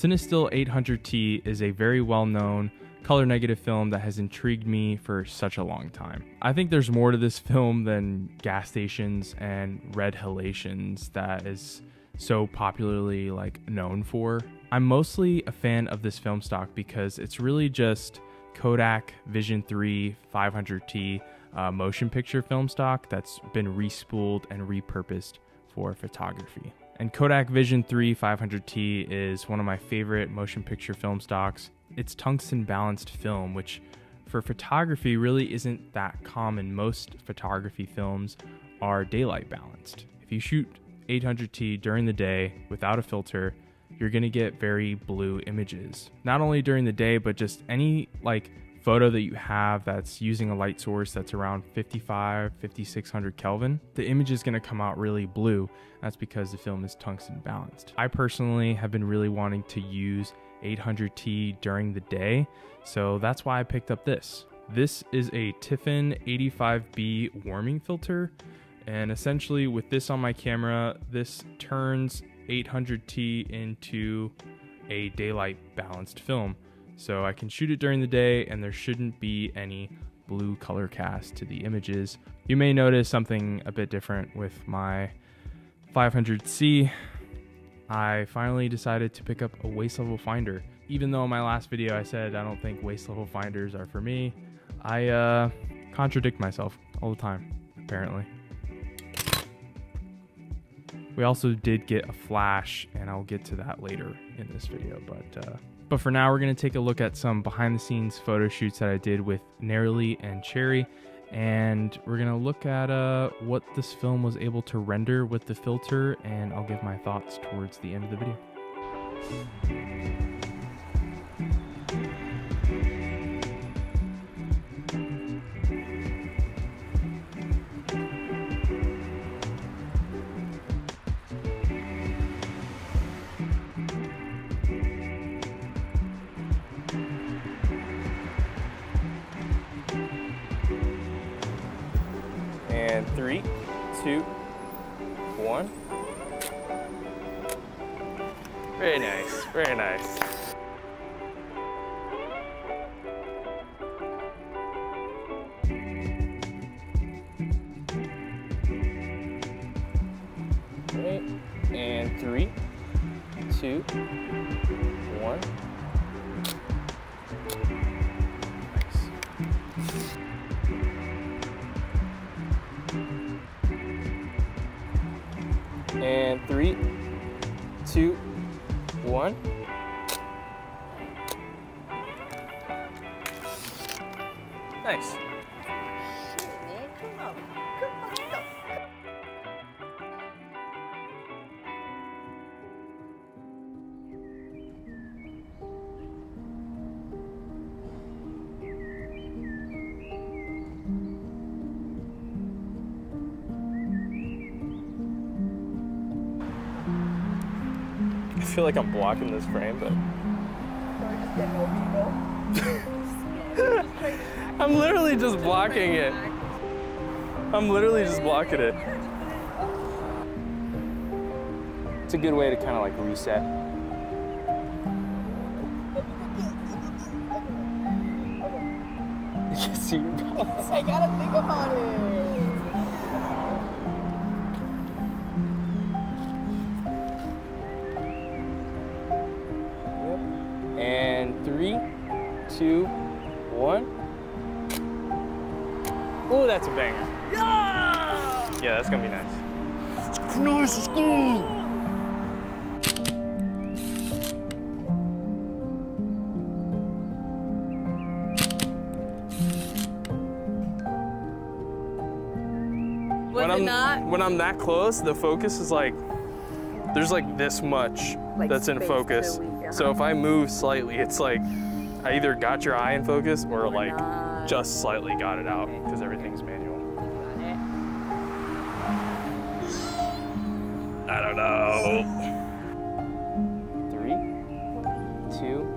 Cinestill 800T is a very well-known color negative film that has intrigued me for such a long time. I think there's more to this film than gas stations and red halations that is so popularly known for. I'm mostly a fan of this film stock because it's really just Kodak Vision 3 500T motion picture film stock that's been re-spooled and repurposed for photography. And Kodak Vision 3 500T is one of my favorite motion picture film stocks. It's tungsten balanced film, which for photography really isn't that common. Most photography films are daylight balanced. If you shoot 800T during the day without a filter, you're gonna get very blue images. Not only during the day, but just any photo that you have that's using a light source that's around 5,600 Kelvin, the image is gonna come out really blue. That's because the film is tungsten balanced. I personally have been really wanting to use 800T during the day, so that's why I picked up this. This is a Tiffin 85B warming filter, and essentially with this on my camera, this turns 800T into a daylight balanced film. So I can shoot it during the day and there shouldn't be any blue color cast to the images. You may notice something a bit different with my 500C. I finally decided to pick up a waist level finder. Even though in my last video I said I don't think waist level finders are for me, I contradict myself all the time, apparently. We also did get a flash, and I'll get to that later in this video, but for now, we're going to take a look at some behind-the-scenes photo shoots that I did with Narrowly and Cherry, and we're going to look at what this film was able to render with the filter, and I'll give my thoughts towards the end of the video. And 3, 2, 1. Very nice, very nice. Great. And 3, 2, 1. And 3, 2, 1. Nice. I feel like I'm blocking this frame, but I'm literally just blocking it. I'm literally just blocking it. It's a good way to kind of reset. You can see your balance. I gotta think about it. And 3, 2, 1. Oh, that's a banger. Yeah! Yeah, that's gonna be nice. It's nice, it's good. When I'm that close, the focus is there's this much that's in focus. So if I move slightly, it's I either got your eye in focus or just slightly got it out because everything's manual. I don't know. 3, 2, 1.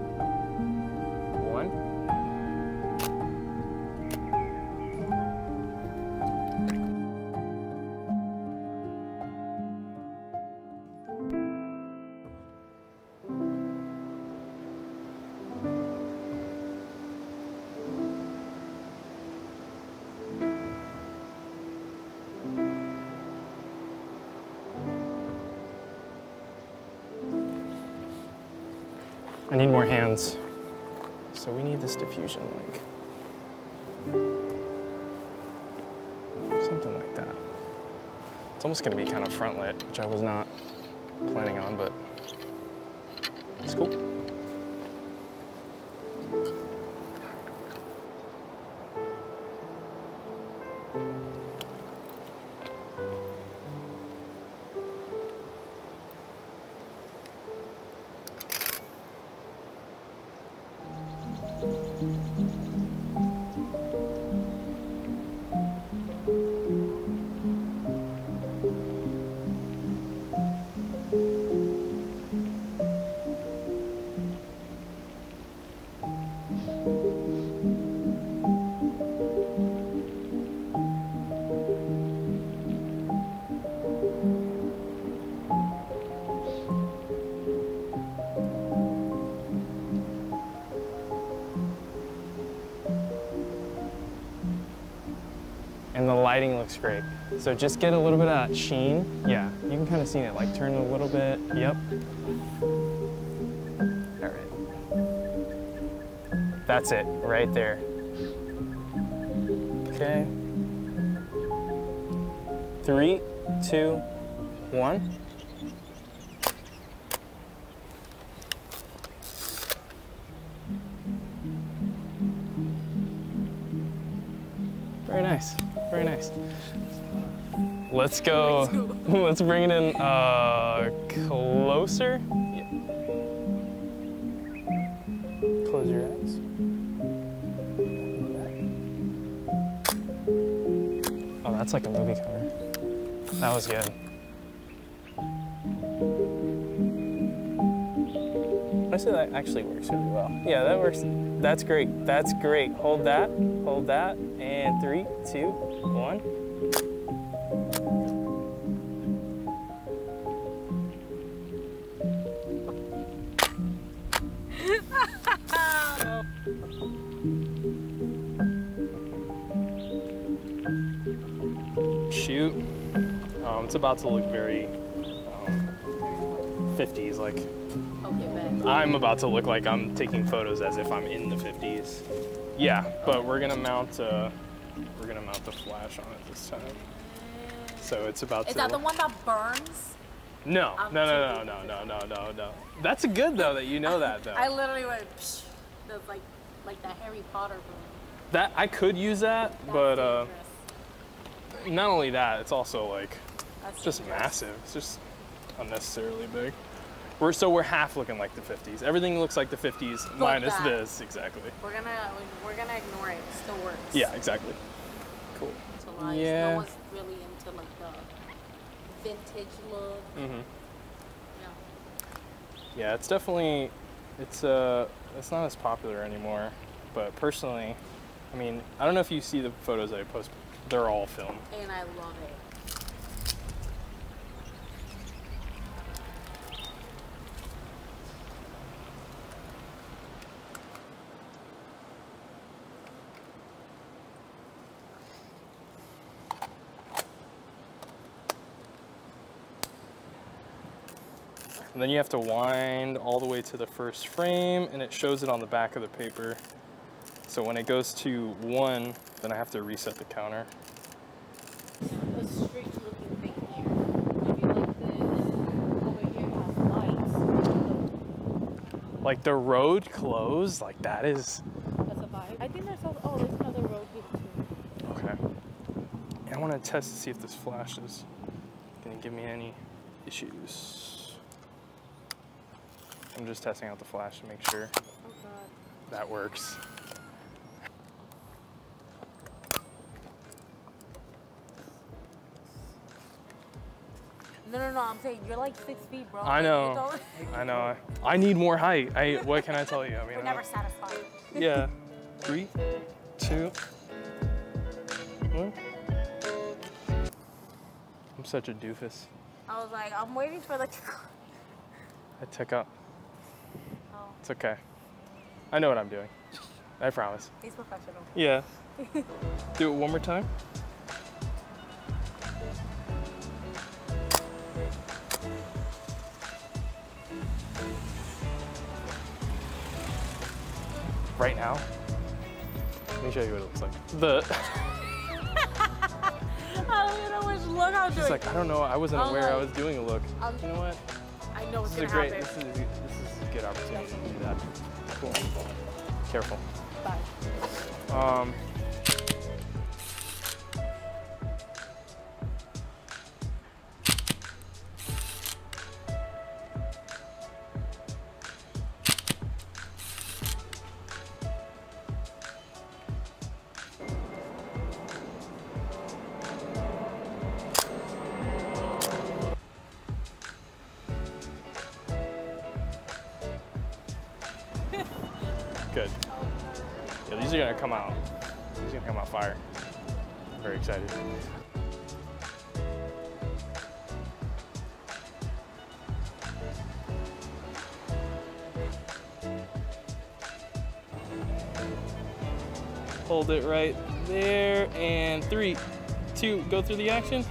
I need more hands. So we need this diffusion like something like that. It's almost gonna be kind of front lit, which I was not planning on, but it's cool. And the lighting looks great. So just get a little bit of that sheen. Yeah, you can kind of see it, like turn it a little bit. Yep. All right. That's it, right there. Okay. 3, 2, 1. Very nice. Very nice. Let's go. Let's bring it in closer. Yeah. Close your eyes. Oh, that's like a movie cover. That was good. Honestly, that actually works really well. Yeah, that works. That's great. That's great. Hold that. Hold that. And 3, 2, 1. Shoot. It's about to look very 50s like. Okay, I'm about to look like I'm taking photos as if I'm in the 50s. Yeah, but we're gonna mount the flash on it this time. So it's about. Is that the one that burns? No, no. That's good though that you know that though. I literally went psh, the, like the Harry Potter burn. That I could use that, but not only that, it's also like it's just massive. It's just unnecessarily big. So we're half looking like the 50s. Everything looks like the 50s like minus that. This, exactly. We're gonna ignore it. It still works. Yeah, exactly. Cool. Yeah. No one's really into like the vintage look. Mm-hmm. Yeah. Yeah, it's definitely it's not as popular anymore. But personally, I mean, I don't know if you see the photos I post. They're all filmed. And I love it. And then you have to wind all the way to the first frame and it shows it on the back of the paper. So when it goes to 1, then I have to reset the counter. The street looking thing here. Maybe like this over here has lights. Like the road closed, like that is. That's a vibe. I think there's also, oh, there's another road here too. Okay. And I want to test to see if this flash is gonna give me any issues. I'm just testing out the flash to make sure that works. No, I'm saying you're like 6 feet, bro. I know, I know. I need more height. What can I tell you? I mean, we're never satisfied. Yeah. 3, 2, 1. I'm such a doofus. I was like, I'm waiting for the... I took up. It's okay. I know what I'm doing. I promise. He's professional. Yeah. Do it one more time. right now. Let me show you what it looks like. I don't even know which look I was doing. It's like, I don't know, I wasn't aware I was doing a look. You know what? I know what's going to happen. This is a good opportunity to do that. Cool. Careful. Bye. Good. Yeah, these are gonna come out. These are gonna come out fire. I'm very excited. Hold it right there, and 3, 2, go through the action.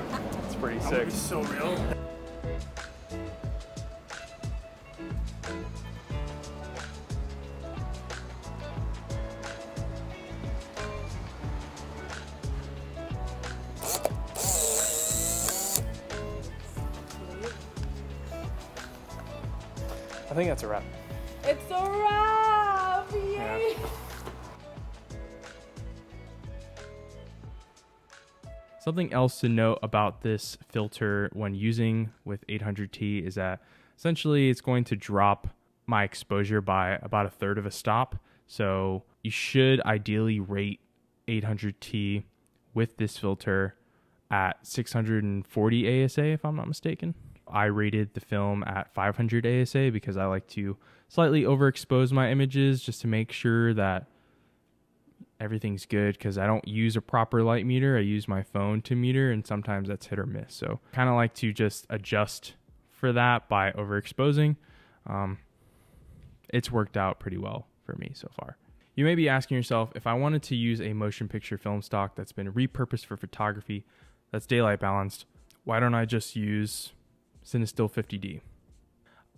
It's pretty sick. It's so real. I think that's a wrap. It's a wrap! Yay! Yeah. Something else to note about this filter when using with 800T is that essentially it's going to drop my exposure by about 1/3 of a stop. So you should ideally rate 800T with this filter at 640 ASA, if I'm not mistaken. I rated the film at 500 ASA because I like to slightly overexpose my images just to make sure that everything's good, because I don't use a proper light meter. I use my phone to meter, and sometimes that's hit or miss. So kind of like to just adjust for that by overexposing. It's worked out pretty well for me so far. You may be asking yourself, if I wanted to use a motion picture film stock that's been repurposed for photography, that's daylight balanced, why don't I just use Cinestill 50D?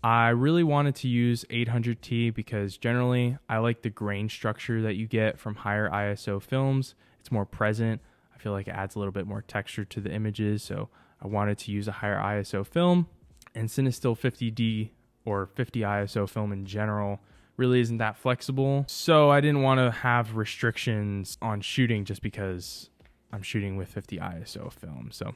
I really wanted to use 800T because generally I like the grain structure that you get from higher ISO films. It's more present. I feel like it adds a little bit more texture to the images. So I wanted to use a higher ISO film, and Cinestill 50D or 50 ISO film in general really isn't that flexible. So I didn't want to have restrictions on shooting just because I'm shooting with 50 ISO film. So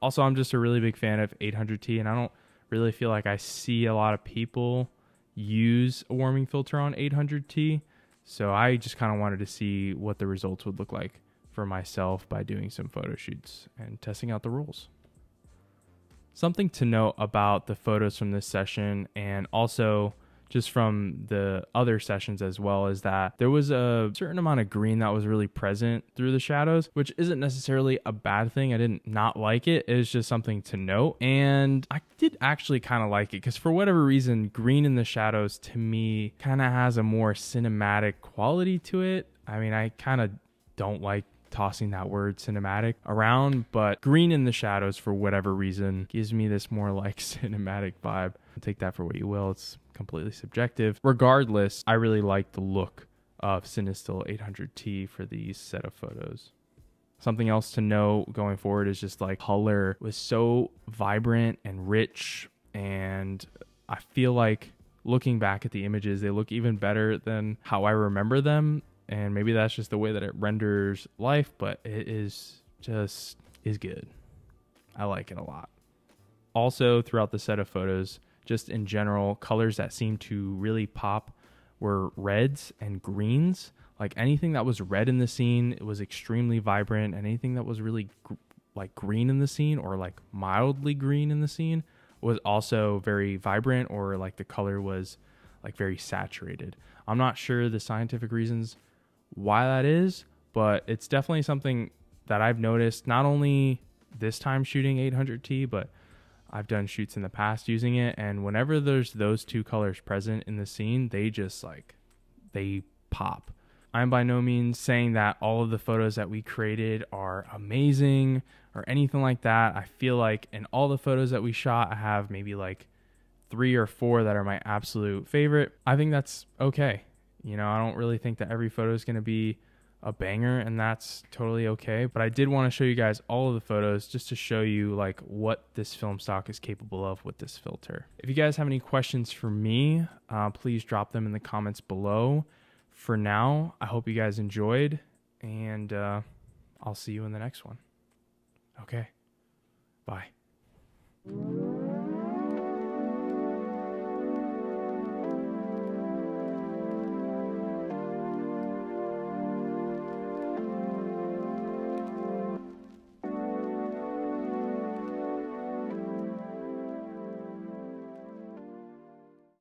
also I'm just a really big fan of 800T, and I don't really feel like I see a lot of people use a warming filter on 800T. So I just kind of wanted to see what the results would look like for myself by doing some photo shoots and testing out the rules. Something to note about the photos from this session, and also just from the other sessions as well, is that there was a certain amount of green that was really present through the shadows, which isn't necessarily a bad thing. I didn't not like it. It was just something to note. And I did actually kind of like it, because for whatever reason, green in the shadows to me kind of has a more cinematic quality to it. I mean, I kind of don't like tossing that word cinematic around, but green in the shadows for whatever reason gives me this more like cinematic vibe. Take that for what you will. It's completely subjective. Regardless, I really like the look of Cinestill 800T for these set of photos. Something else to know going forward is just like color was so vibrant and rich, and I feel like looking back at the images, they look even better than how I remember them. And maybe that's just the way that it renders life, but it is good. I like it a lot. Also, throughout the set of photos, just in general, colors that seemed to really pop were reds and greens. Like anything that was red in the scene, it was extremely vibrant. And anything that was really like green in the scene, or like mildly green in the scene, was also very vibrant, or like the color was like very saturated. I'm not sure the scientific reasons why that is, but it's definitely something that I've noticed, not only this time shooting 800T, but I've done shoots in the past using it, and whenever there's those two colors present in the scene, they just like, they pop. I'm by no means saying that all of the photos that we created are amazing or anything like that. I feel like in all the photos that we shot, I have maybe like 3 or 4 that are my absolute favorite. I think that's okay. You know, I don't really think that every photo is going to be a banger, and that's totally okay. But I did want to show you guys all of the photos just to show you like what this film stock is capable of with this filter. If you guys have any questions for me, please drop them in the comments below. For now, I hope you guys enjoyed, and I'll see you in the next one. Okay, bye.